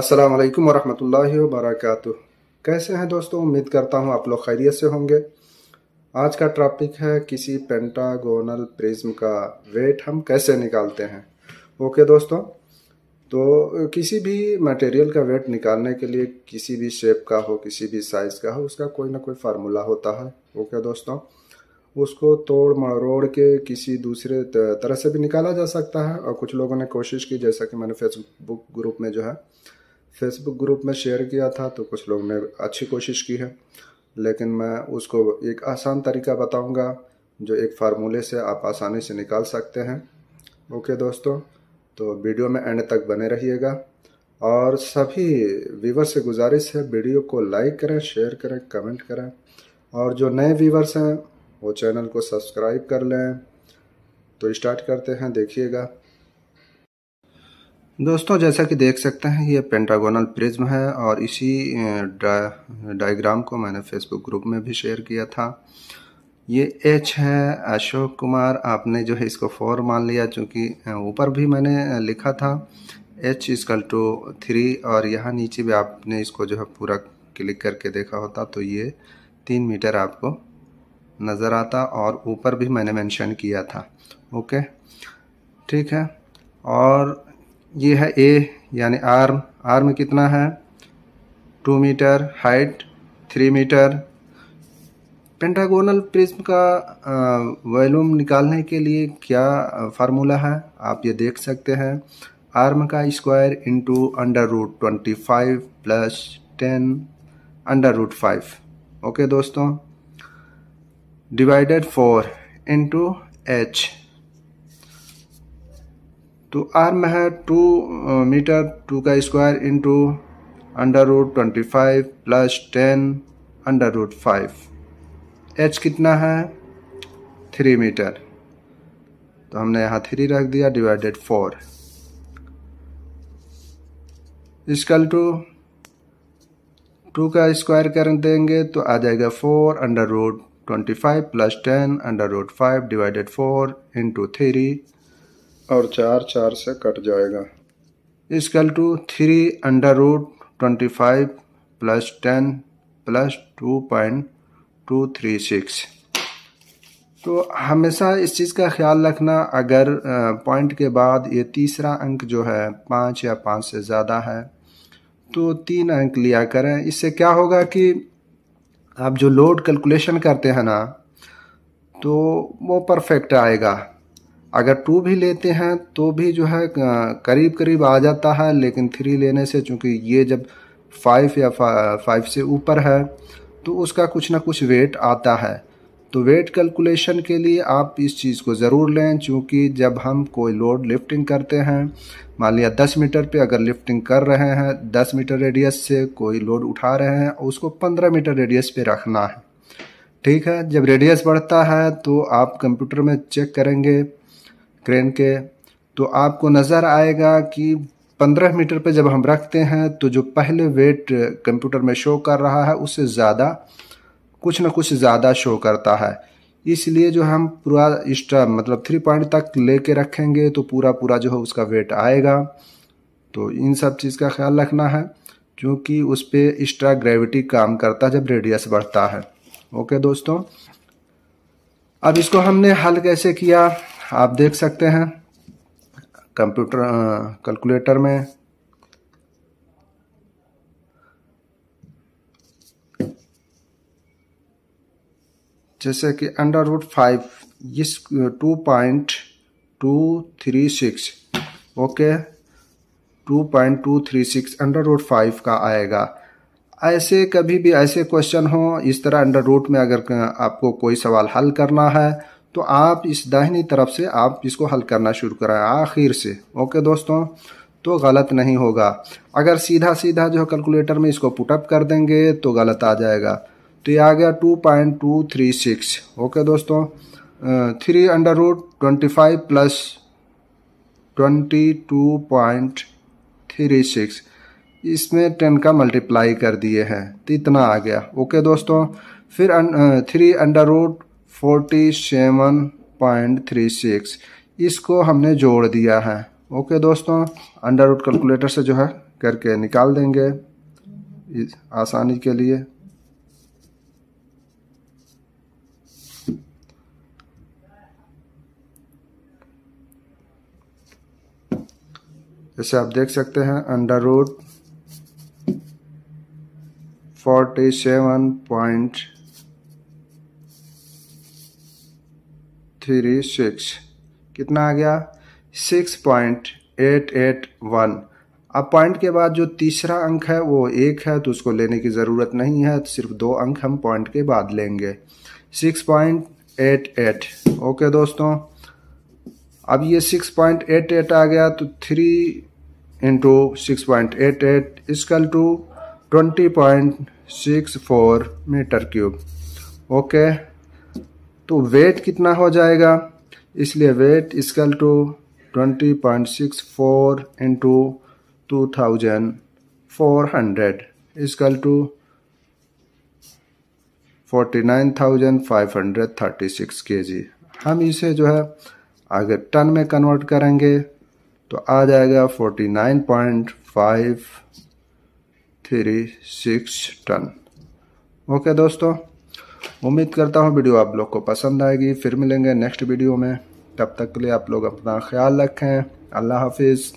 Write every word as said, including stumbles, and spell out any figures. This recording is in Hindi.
अस्सलाम वालेकुम वरहमतुल्लाहि वबरकातुह। कैसे हैं दोस्तों, उम्मीद करता हूं आप लोग खैरियत से होंगे। आज का टॉपिक है किसी पेंटागोनल प्रिज्म का वेट हम कैसे निकालते हैं। ओके दोस्तों, तो किसी भी मटेरियल का वेट निकालने के लिए किसी भी शेप का हो, किसी भी साइज़ का हो, उसका कोई ना कोई फार्मूला होता है। ओके दोस्तों, उसको तोड़ मरोड़ के किसी दूसरे तरह से भी निकाला जा सकता है। और कुछ लोगों ने कोशिश की, जैसा कि मैंने फेसबुक ग्रुप में जो है फेसबुक ग्रुप में शेयर किया था, तो कुछ लोगों ने अच्छी कोशिश की है। लेकिन मैं उसको एक आसान तरीका बताऊंगा जो एक फार्मूले से आप आसानी से निकाल सकते हैं। ओके दोस्तों, तो वीडियो में एंड तक बने रहिएगा। और सभी व्यूवर से गुजारिश है, वीडियो को लाइक करें, शेयर करें, कमेंट करें। और जो नए व्यूवर्स हैं वो चैनल को सब्सक्राइब कर लें। तो स्टार्ट करते हैं, देखिएगा दोस्तों। जैसा कि देख सकते हैं ये पेंटागोनल प्रिज्म है, और इसी डायग्राम को मैंने फेसबुक ग्रुप में भी शेयर किया था। ये एच है, अशोक कुमार, आपने जो है इसको फोर मान लिया, चूँकि ऊपर भी मैंने लिखा था एच इजकल टू थ्री, और यहाँ नीचे भी आपने इसको जो है पूरा क्लिक करके देखा होता तो ये तीन मीटर आपको नज़र आता, और ऊपर भी मैंने मेंशन किया था। ओके, ठीक है। और ये है ए यानी आर्म। आर्म कितना है? Two metre. Height three metre. Pentagonal prism का वॉल्यूम निकालने के लिए क्या फार्मूला है आप ये देख सकते हैं। आर्म का square into under root twenty five plus ten under root five. Okay दोस्तों, डिवाइडेड फोर इंटू एच। तो आर्म है टू मीटर, टू का square into under root twenty five plus ten under root five. H कितना है? थ्री मीटर, तो हमने यहाँ थ्री रख दिया। Divided four equal to two का स्क्वायर कर देंगे तो आ जाएगा four under root twenty five plus ten under root five divided four into three, और चार चार से कट जाएगा। Equal to three under root twenty five plus ten plus two point two three six. तो हमेशा इस चीज़ का ख्याल रखना, अगर पॉइंट के बाद ये तीसरा अंक जो है पाँच या पाँच से ज़्यादा है तो तीन अंक लिया करें। इससे क्या होगा कि आप जो लोड कैलकुलेशन करते हैं ना, तो वो परफेक्ट आएगा। अगर टू भी लेते हैं तो भी जो है करीब करीब आ जाता है, लेकिन थ्री लेने से चूँकि ये जब फाइव या फाइव से ऊपर है तो उसका कुछ ना कुछ वेट आता है। तो वेट कैलकुलेशन के लिए आप इस चीज़ को ज़रूर लें, चूँकि जब हम कोई लोड लिफ्टिंग करते हैं, मान लिया दस मीटर पे अगर लिफ्टिंग कर रहे हैं, दस मीटर रेडियस से कोई लोड उठा रहे हैं, उसको पंद्रह मीटर रेडियस पे रखना है। ठीक है, जब रेडियस बढ़ता है तो आप कंप्यूटर में चेक करेंगे क्रेन के, तो आपको नज़र आएगा कि पंद्रह मीटर पर जब हम रखते हैं तो जो पहले वेट कंप्यूटर में शो कर रहा है उससे ज़्यादा कुछ ना कुछ ज़्यादा शो करता है। इसलिए जो हम पूरा एक्स्ट्रा मतलब थ्री पॉइंट तक लेके रखेंगे तो पूरा पूरा जो है उसका वेट आएगा। तो इन सब चीज़ का ख्याल रखना है, क्योंकि उस पर एक्स्ट्रा ग्रेविटी काम करता है जब रेडियस बढ़ता है। ओके दोस्तों, अब इसको हमने हल कैसे किया आप देख सकते हैं। कंप्यूटर कैलकुलेटर में जैसे कि under root five is two point two three six. Okay, two point two three six under root five का आएगा। ऐसे कभी भी ऐसे क्वेश्चन हो इस तरह अंडर रूट में अगर आपको कोई सवाल हल करना है तो आप इस दाहिनी तरफ से आप इसको हल करना शुरू करें आखिर से। ओके दोस्तों, तो गलत नहीं होगा। अगर सीधा सीधा जो कैलकुलेटर में इसको पुटअप कर देंगे तो गलत आ जाएगा। तो ये आ गया two point two three six. Okay दोस्तों, three under root twenty five plus twenty two point three six, इसमें टेन का मल्टीप्लाई कर दिए हैं तो इतना आ गया। ओके दोस्तों, फिर three under root forty seven point three six इसको हमने जोड़ दिया है। ओके दोस्तों, अंडर रूट कैलकुलेटर से जो है करके निकाल देंगे इस आसानी के लिए। जैसे आप देख सकते हैं under root forty seven point three six कितना आ गया six point eight eight one. अब पॉइंट के बाद जो तीसरा अंक है वो एक है तो उसको लेने की ज़रूरत नहीं है, तो सिर्फ दो अंक हम पॉइंट के बाद लेंगे six point eight eight. Okay दोस्तों, अब ये सिक्स पॉइंट एट एट आ गया तो three into six point eight eight equal to twenty point six four metre cube. Okay, तो वेट कितना हो जाएगा, इसलिए weight equal to twenty point six four into two thousand four hundred equal to forty nine thousand five hundred thirty six K G. हम इसे जो है अगर टन में कन्वर्ट करेंगे तो आ जाएगा forty nine point five three six tonne. Okay दोस्तों, उम्मीद करता हूँ वीडियो आप लोग को पसंद आएगी। फिर मिलेंगे नेक्स्ट वीडियो में, तब तक के लिए आप लोग अपना ख्याल रखें। अल्लाह हाफिज़।